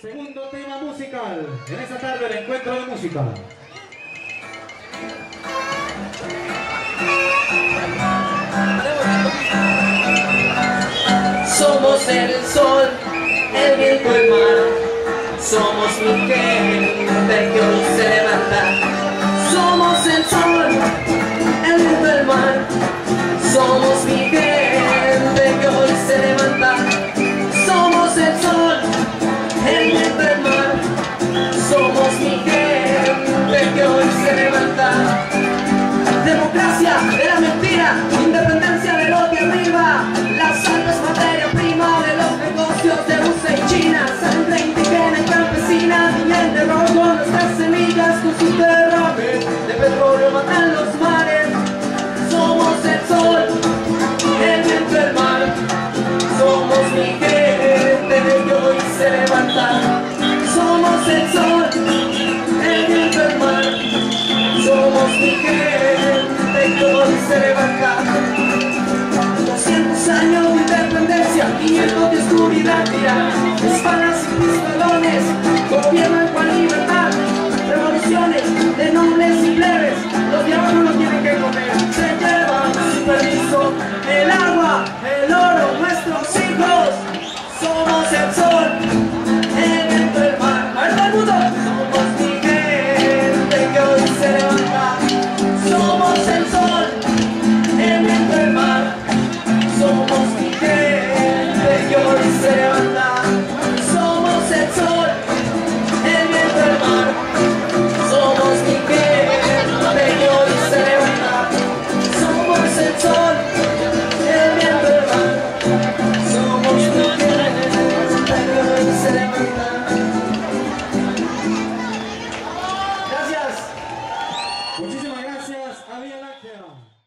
Segundo tema musical en esta tarde, el encuentro de música. Somos el sol, el viento, el mar. Somos lo que hoy se levanta. Somos el sol, el viento, el mar. Somos mi gente que hoy se levanta. Somos el sol, el viento, el mar. Somos mi gente que hoy se levanta. Democracia de la mentira, independencia de lo de arriba. La sal es materia prima de los negocios de Rusia y China. Sangre indígena y campesina, y de robo nuestras semillas con sus derrames de petróleo matan los mares. Somos el sol, el viento, el mar. Somos mi gente que hoy se levanta. Somos el sol, el viento, el mar. Somos mi gente que hoy se levanta. 200 años de independencia, 500 de oscuridad, mira. Espadas y pistones gobiernan con libertad. Revoluciones de nobles y plebes, los diablos no tienen que comer. Se llevan sin permiso el agua, el oro, nuestros hijos. Somos el sol, el viento, el mar. ¡A ver todo el mundo! Somos mi gente que hoy se levanta. Somos el sol, el viento, el mar. Somos mi gente que hoy se levanta. Somos el sol, el viento, el mar. Gracias. Muchísimas gracias. Había la